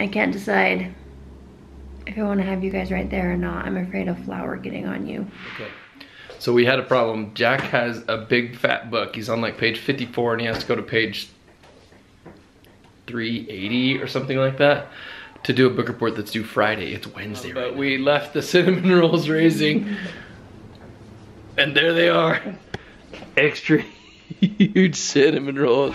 I can't decide if I want to have you guys right there or not. I'm afraid of flour getting on you. Okay. So we had a problem. Jack has a big fat book. He's on like page 54 and he has to go to page 380 or something like that to do a book report that's due Friday. It's Wednesday. But right, we left the cinnamon rolls raising and there they are. Extra huge cinnamon rolls.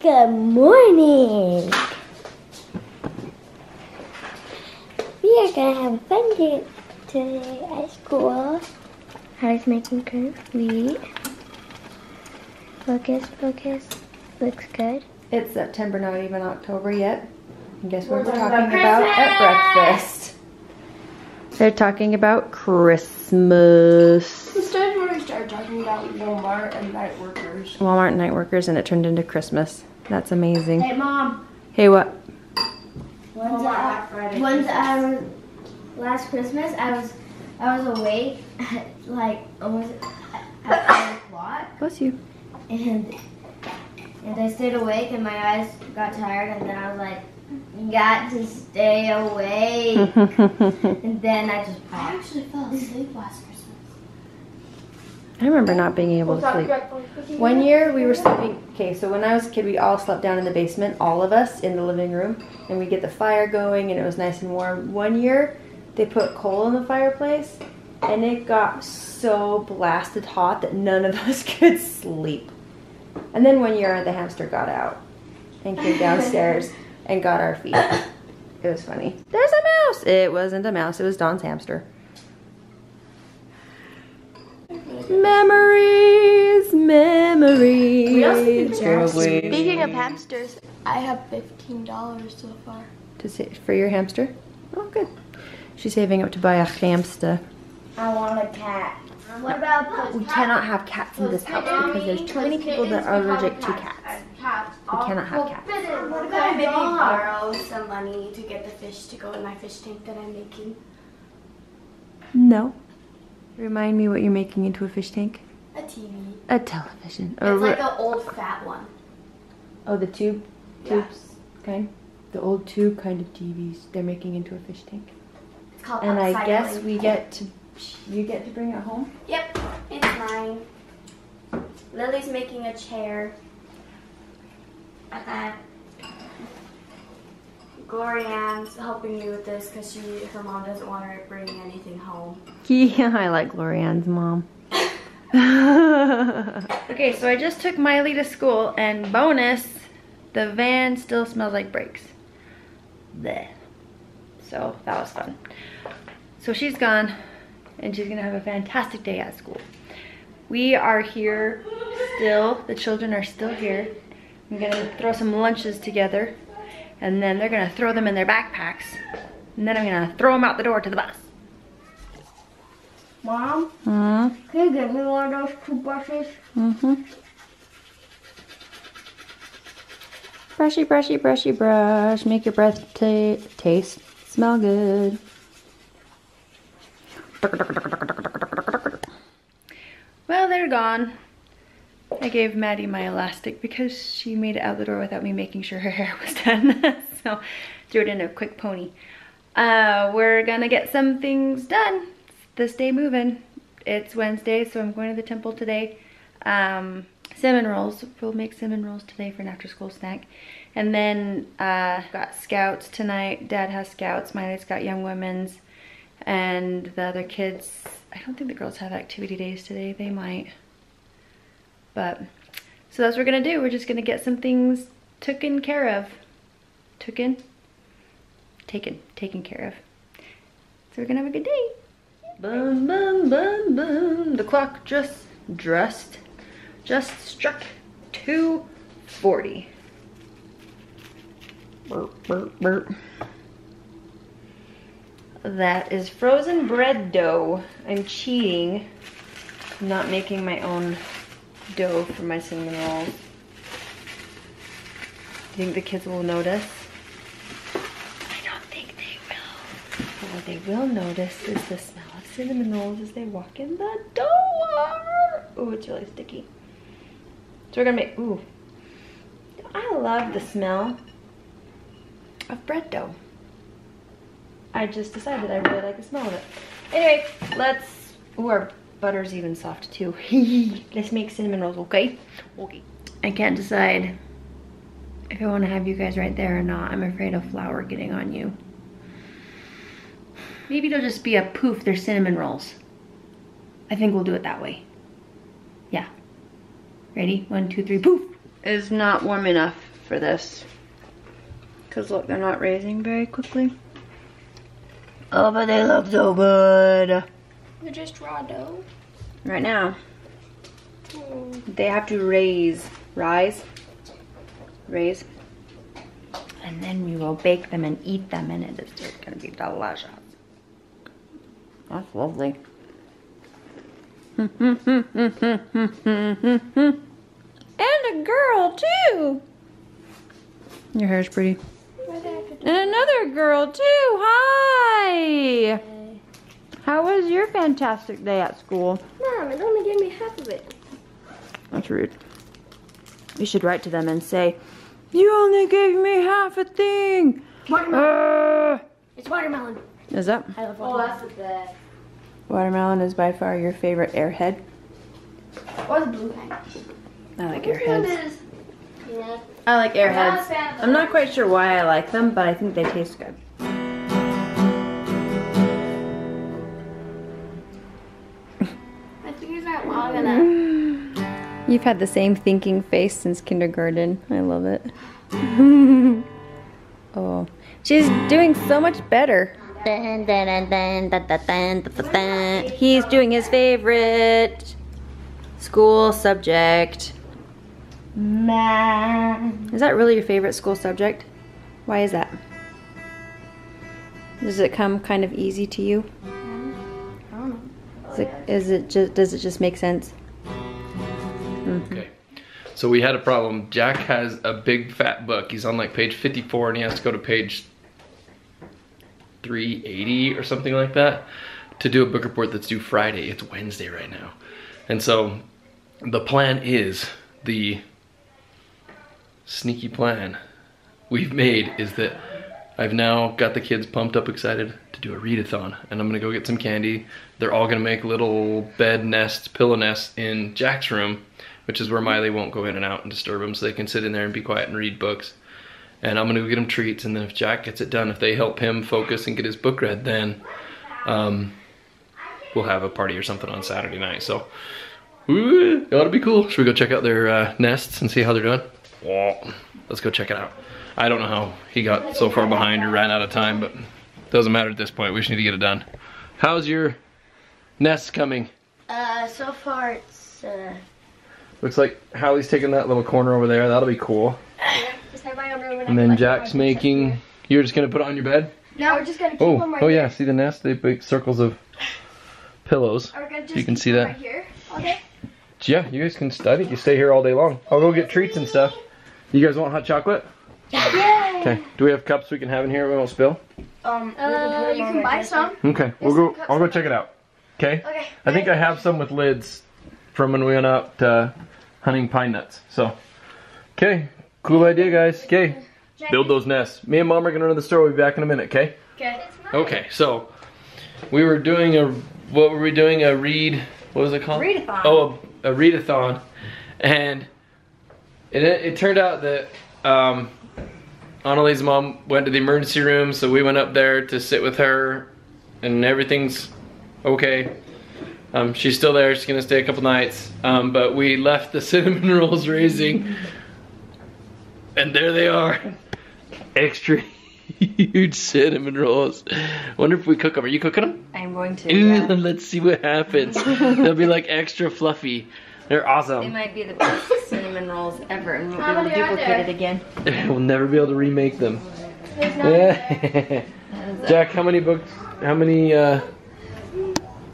Good morning! We are going to have a fun day today at school. How's making curved wheat? Focus, focus. Looks good. It's September, not even October yet. And guess what we're talking about at breakfast? They're talking about Christmas. This time where we started talking about Walmart and night workers. Walmart and night workers, and it turned into Christmas. That's amazing. Hey, Mom. Hey, what? Last Christmas, I was awake at like almost at 5 o'clock. Bless you. And I stayed awake, and my eyes got tired, and then I was like, you got to stay awake. And then I just popped. I actually fell asleep last Christmas. I remember not being able to sleep. One year we were sleeping, okay, so when I was a kid, we all slept down in the basement, all of us in the living room, and we get the fire going and it was nice and warm. One year they put coal in the fireplace and it got so blasted hot that none of us could sleep. And then one year the hamster got out and came downstairs and got our feet. It was funny. There's a mouse! It wasn't a mouse, it was Don's hamster. Memories, memories. Speaking of hamsters, I have $15 so far. To save for your hamster? Oh, good. She's saving up to buy a hamster. I want a cat. What about those? We cannot have cats in this house because there's too many people that are allergic to cats. We cannot have cats. What about maybe borrow some money to get the fish to go in my fish tank that I'm making? No. Remind me what you're making into a fish tank? A TV. A television. It's like an old fat one. Oh, the tube? Tubes? Yeah. Okay. The old tube kind of TVs they're making into a fish tank. It's called and I guess we get to, you get to bring it home? Yep. It's mine. Lily's making a chair. Glorianne's helping me with this because her mom doesn't want her bringing anything home. Yeah, I like Glorianne's mom. Okay, so I just took Miley to school, and bonus, the van still smells like brakes. Blech. So that was fun. So she's gone, and she's gonna have a fantastic day at school. We are here still. The children are still here. I'm gonna throw some lunches together. And then they're gonna throw them in their backpacks. And then I'm gonna throw them out the door to the bus. Mom, can you get me one of those two brushes? Mm-hmm. Brushy, brushy, brushy, brush. Make your breath taste, smell good. Well, they're gone. I gave Maddie my elastic because she made it out the door without me making sure her hair was done. So threw it in a quick pony. We're gonna get some things done. This day moving. It's Wednesday, so I'm going to the temple today. Cinnamon rolls. We'll make cinnamon rolls today for an after school snack. And then got scouts tonight. Dad has scouts. Miley's got young women's. And the other kids, I don't think the girls have activity days today. They might. But, so that's what we're gonna do. We're just gonna get some things taken care of. Taken care of. So we're gonna have a good day. Boom, boom, boom, boom. The clock just struck 2 40. Burp, burp, burp. That is frozen bread dough. I'm cheating. I'm not making my own dough for my cinnamon rolls. Do you think the kids will notice? I don't think they will. But what they will notice is the smell of cinnamon rolls as they walk in the door. Ooh, it's really sticky. So we're gonna make, ooh. I love the smell of bread dough. I just decided I really like the smell of it. Anyway, let's, ooh, our butter's even soft too. Let's make cinnamon rolls, okay? Okay. I can't decide if I want to have you guys right there or not. I'm afraid of flour getting on you. Maybe it'll just be a poof, they're cinnamon rolls. I think we'll do it that way. Yeah. Ready? 1, 2, 3, poof! It's not warm enough for this. Because look, they're not raising very quickly. Oh, but they look so good. They're just raw dough? Right now. Mm. They have to raise. Rise? Raise, and then we will bake them and eat them, and it is just gonna be delicious. That's lovely. And a girl too. Your hair's pretty. And another girl too. Hi. How was your fantastic day at school? Mom, it only gave me half of it. That's rude. You should write to them and say, "You only gave me half a thing." Watermelon. It's watermelon. Is that? I love watermelon. Oh, that's the best. Watermelon is by far your favorite airhead. Or the blue kind. I like airheads. Yeah. I like airheads. I'm not quite sure why I like them, but I think they taste good. I think it's not long enough. You've had the same thinking face since kindergarten. I love it. Oh, she's doing so much better. He's doing his favorite school subject. Math. Is that really your favorite school subject? Why is that? Does it come kind of easy to you? I don't know. Does it just make sense? Mm-hmm. Okay, so we had a problem. Jack has a big fat book. He's on like page 54 and he has to go to page 380 or something like that to do a book report that's due Friday. It's Wednesday right now. And so the plan is, the sneaky plan we've made is that I've now got the kids pumped up, excited to do a readathon, and I'm gonna go get some candy. They're all gonna make little bed nests, pillow nests in Jack's room, which is where Miley won't go in and out and disturb them, so they can sit in there and be quiet and read books. And I'm gonna go get them treats, and then if Jack gets it done, if they help him focus and get his book read, then we'll have a party or something on Saturday night. So, it ought to be cool. Should we go check out their nests and see how they're doing? Yeah. Let's go check it out. I don't know how he got so far behind or ran out of time, but it doesn't matter at this point. We just need to get it done. How's your nest coming? So far it's, looks like Hallie's taking that little corner over there. That'll be cool. Yeah, just have my own room, and then Jack's making... You're just going to put it on your bed? No, we're just going to keep them right here. Oh yeah, see the nest? They make circles of pillows. You can see that. Right here. Okay. Yeah, you guys can study. You stay here all day long. I'll go get treats and stuff. You guys want hot chocolate? Yeah. Okay. Do we have cups we can have in here we won't spill? You can buy some. Okay, we'll go. I'll go check it out. Okay. Okay. I think I have some with lids from when we went out hunting pine nuts. So, okay, cool idea, guys. Okay, build those nests. Me and Mom are gonna run to the store. We'll be back in a minute. Okay. Okay. Okay. So, we were doing a read. What was it called? Readathon. Oh, a readathon, and it turned out that Annalie's mom went to the emergency room, so we went up there to sit with her, and everything's okay. She's still there, she's gonna stay a couple nights, but we left the cinnamon rolls raising, and there they are. Extra huge cinnamon rolls. Wonder if we cook them. Are you cooking them? I'm going to, yeah. Let's see what happens. They'll be like extra fluffy. They're awesome. They might be the best cinnamon rolls ever, and we'll duplicate it again. We'll never be able to remake them. Jack, how many books? How many?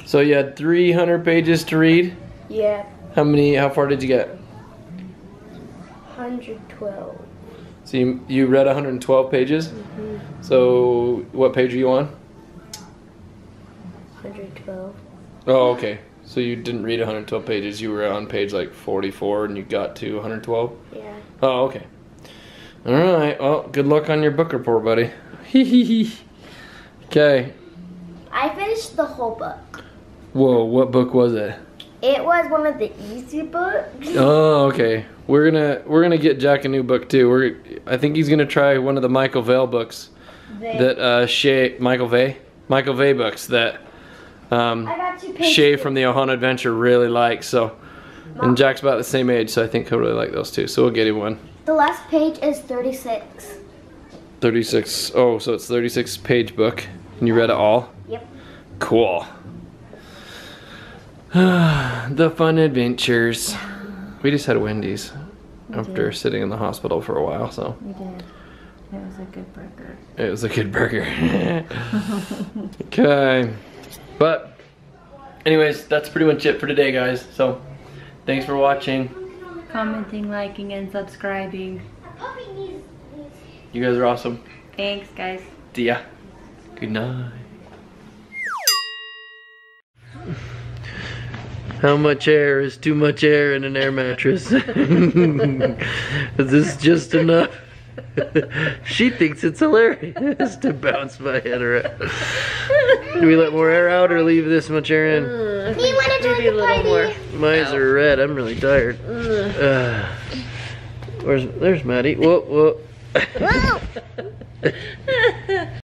So you had 300 pages to read. Yeah. How many? How far did you get? 112. So you read 112 pages. Mm-hmm. So what page are you on? 112. Oh, okay. So you didn't read 112 pages. You were on page like 44, and you got to 112. Yeah. Oh, okay. All right. Well, good luck on your book report, buddy. Okay. I finished the whole book. Whoa! What book was it? It was one of the easy books. Oh, okay. We're gonna get Jack a new book too. I think he's gonna try one of the Michael Vail books. Michael Vail books that Shay from the Ohana Adventure really likes. So, and Jack's about the same age, so I think he'll really like those too. So we'll get him one. The last page is 36. 36. Oh, so it's 36 page book, and you read it all? Yep. Cool. The fun adventures. We just had Wendy's after sitting in the hospital for a while, so. We did. It was a good burger. It was a good burger. Okay. But, anyways, that's pretty much it for today, guys. So, thanks for watching. Commenting, liking, and subscribing. You guys are awesome. Thanks, guys. See ya. Good night. How much air is too much air in an air mattress? Is this just enough? She thinks it's hilarious to bounce my head around. Do we let more air out or leave this much air in? We want to join the party. Mine's are red. I'm really tired. There's Maddie. Whoa, whoa. Whoa.